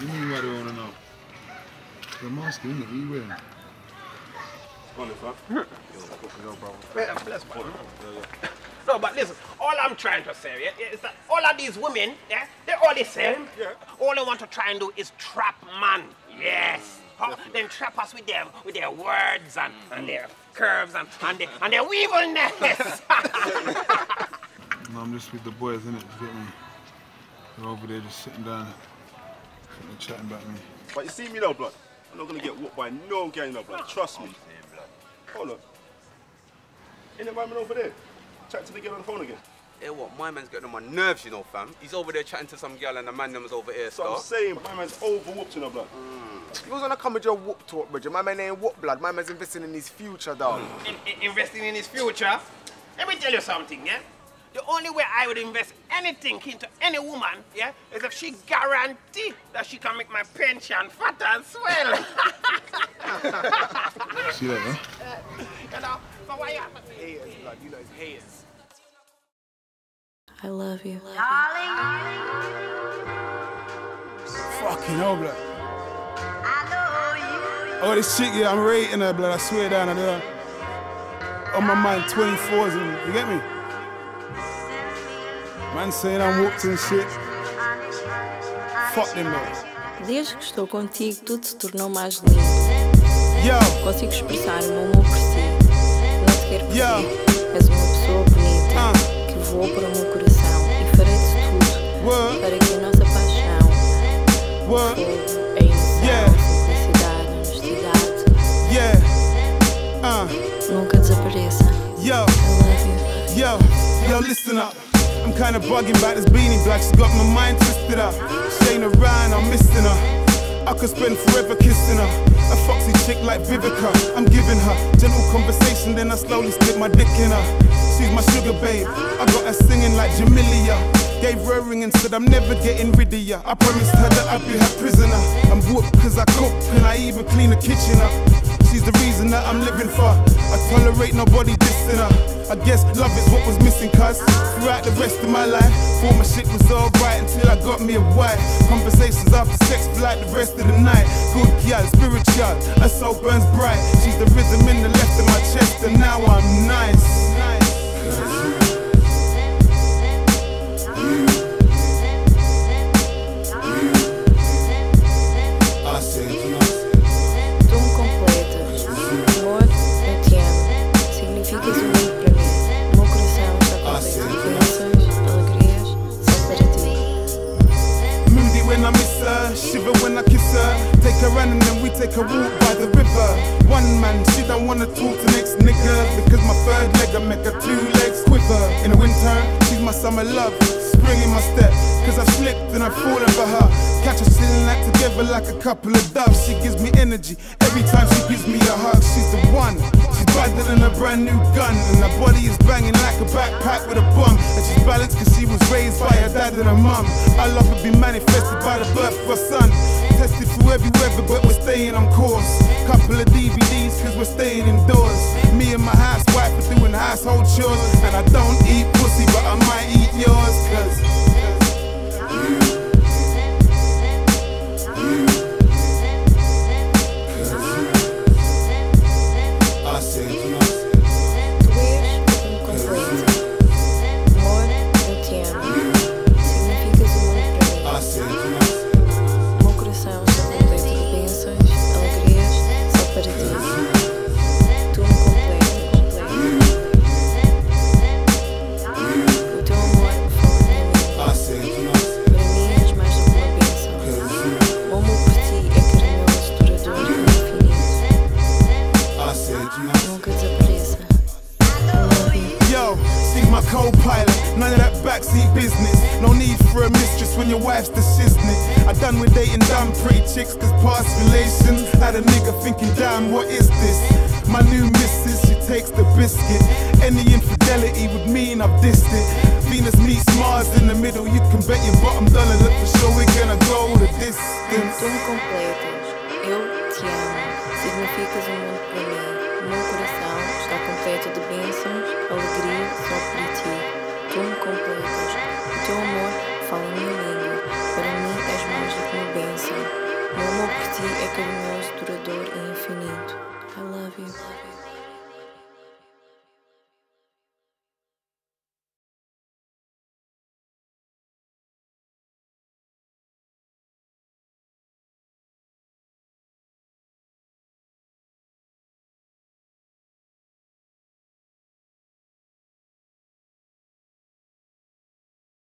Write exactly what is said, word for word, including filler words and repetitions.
You knew what I want to know. The monster in the he will. No, but listen, all I'm trying to say yeah, is that all of these women, yeah, they're all the same. Yeah. All they want to try and do is trap man. Yes. Huh? Then trap us with their with their words and, and their curves and and their, and their weevilness. No, I'm just with the boys, innit? You get me? They're over there just sitting down, and chatting about me. But you see me though, blood. I'm not gonna get whooped by no gang though, blood. Trust me. Hold up. Ain't that my man over there? Chat to the girl on the phone again. Yeah, what? My man's getting on my nerves, you know, fam. He's over there chatting to some girl and the man them's over here, so I'm saying, my man's over whooped in her blood. Mm. You was gonna come with your whoop talk, Bridger. My man ain't whoop blood. My man's investing in his future, dog. In in investing in his future? Let me tell you something, yeah? The only way I would invest anything into any woman, yeah, is if she guarantee that she can make my pension fat and swell. See that, huh? Uh, you know, but why you have to say haters, blood? You know it's haters. I love you. Love you. Fucking hell, blood. I know you. Oh, this chick, yeah, I'm rating her, blood. I swear down, I do. On my mind, twenty-fours, and you get me? Man saying I'm whooped and shit. Fuck them, man. Desde que estou contigo, tudo se tornou mais lindo. Yo. Consigo expressar o meu amor por si. Não te quero perder. És uma pessoa bonita. Uh. Vou para o meu coração e farei de tudo What? Para que a nossa paixão What? Fogo, a emoção, yeah. A felicidade, a honestidade yeah. uh. Nunca desapareça. Yo. Yo, yo, listen up. I'm kinda bugging about this beanie black. She's got my mind twisted up. Shayna Ryan, I'm missing her. I could spend forever kissing her. A foxy chick like Vivica, I'm giving her gentle conversation, then I slowly slip my dick in her. She's my sugar babe, I got her singing like Jamilia. Gave her a ring and said I'm never getting rid of ya. I promised her that I'd be her prisoner. I'm whooped cause I cook and I even clean the kitchen up. She's the reason that I'm living for. I tolerate nobody dissing her. I guess love is what was missing cuz throughout the rest of my life, all my shit was alright until I got me a wife. Conversations after sex for like the rest of the night. Good girl, spiritual. Her soul burns bright. She's the rhythm in the left of my chest, and now I'm nice. Estou completa. Amor, eu te amo. Significas muito para mim. O meu coração está completo. Emoções, alegrias, são para ti. Moody when I miss her, shiver when I kiss her. Take her running and we take a walk by the river. One man, she don't wanna talk to next nigga. Because my third leg I make her two legs quiver. In the winter, she's my summer love. Spring in my step, cause I've slipped and I've fallen for her. Catch her sitting like together like a couple of doves. She gives me energy every time she gives me a hug. She's the one, she's brighter than a brand new gun. And her body is banging like a backpack with a bum. And she's balanced cause she was raised by her dad and her mum. I love her be manifested by the birth of her son. Tested through every weather, but we're staying on course. Couple of D V Ds, cause we're staying indoors. Me and my housewife are doing household chores. And I don't eat pussy, but I might eat yours. Cause, cause, cause, cause I said tu és um completo. Amor, eu te amo. Significas muito pra mim. None of that backseat business. No need for a mistress when your wife's the shiznit. I done with dating dumb pretty chicks cause past relations had a nigga thinking damn what is this. My new missus, she takes the biscuit. Any infidelity would mean I've dissed it. Venus meets Mars in the middle. You can bet your bottom dollar that for sure we're gonna go the distance. Tudo completo. Eu te amo. Significas um mundo para mim. Meu coração está completo de bênçãos, alegria só para ti. Tu me completas, o teu amor fala a minha língua, para mim és mais do que uma bênção. caminhões durante